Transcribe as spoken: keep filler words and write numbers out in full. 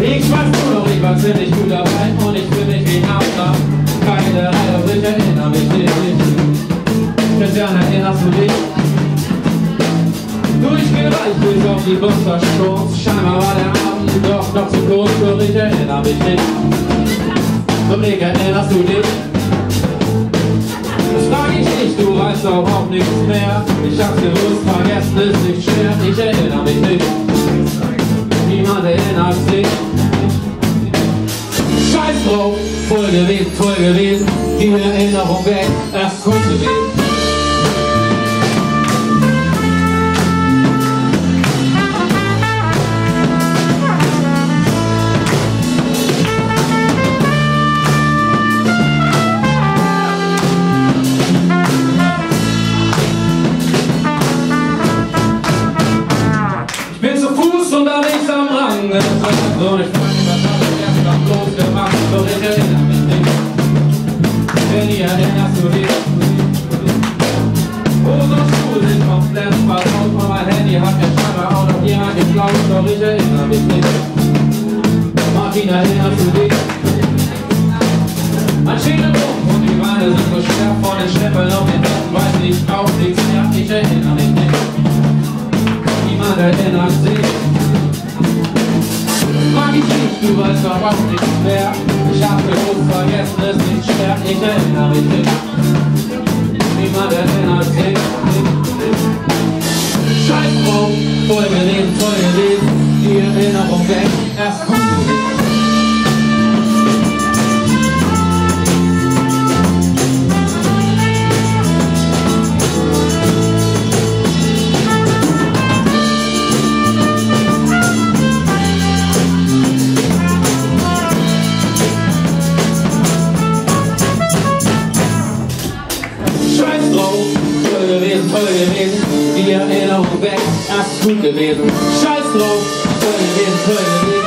Ich schmeiß nur noch, ich war ziemlich gut dabei und ich bin nicht wie Hamster. Keine Reihe, ich erinnere mich nicht. Christian, erinnerst du dich? Durchgereicht bis auf die Bustersturz. Scheinbar war der Abend doch noch zu kurz, doch ich erinnere mich nicht. Dominik, erinnerst du dich? Das frag ich dich, du weißt doch auch nichts mehr. Ich hab's gewusst, vergessen ist nicht schwer. Ich erinnere mich nicht. Niemand erinnert sich. Scheiß drauf, voll gewesen, voll gewesen. Die Erinnerung weg, erst kurz gewesen. So, ich frage mich, was hab ich erst noch bloß gemacht? Doch ich erinnere mich nicht. Wenn ihr erinnerst du dich? Oh, so Schuhe sind komplett vertraut. Und mein Handy hat mir scheinbar auch noch jemand geklaut. Doch ich erinnere mich nicht. Martin, erinnerst du dich? Mein Schädelbruch und die Beine sind so schwer. Von den Schleppeln auf den Händen weiß ich auch nichts mehr. Ich erinnere mich nicht. Niemand erinnert sich. Frag ich dich, du weißt doch was nichts mehr. Ich hab gewusst, vergessen ist nicht schwer. Ich erinnere mich nicht. Niemand erinnert sich. Scheiß drauf, voll gelesen, voll gelesen. Die Erinnerung weg, erst kommt du nicht. Gewesen. Scheiß drauf, voll gewesen, voll gewesen.